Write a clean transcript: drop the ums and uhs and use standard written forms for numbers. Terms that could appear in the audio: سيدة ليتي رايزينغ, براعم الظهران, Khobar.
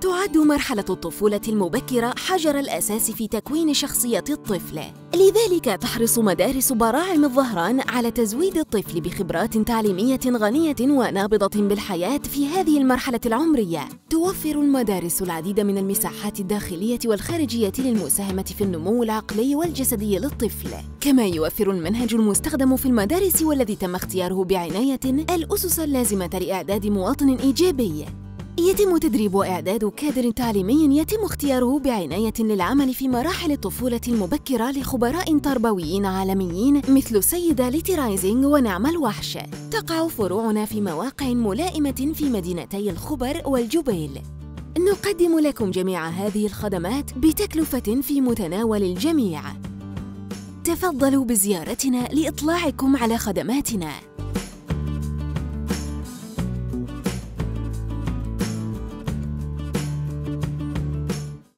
تعد مرحلة الطفولة المبكرة حجر الأساس في تكوين شخصية الطفل، لذلك تحرص مدارس براعم الظهران على تزويد الطفل بخبرات تعليمية غنية ونابضة بالحياة في هذه المرحلة العمرية. توفر المدارس العديد من المساحات الداخلية والخارجية للمساهمة في النمو العقلي والجسدي للطفل، كما يوفر المنهج المستخدم في المدارس والذي تم اختياره بعناية الأسس اللازمة لإعداد مواطن إيجابي. يتم تدريب وإعداد كادر تعليمي يتم اختياره بعناية للعمل في مراحل الطفولة المبكرة لخبراء تربويين عالميين مثل سيدة ليتي رايزينغ ونعمة الوحش. تقع فروعنا في مواقع ملائمة في مدينتي الخبر والجبيل. نقدم لكم جميع هذه الخدمات بتكلفة في متناول الجميع. تفضلوا بزيارتنا لإطلاعكم على خدماتنا.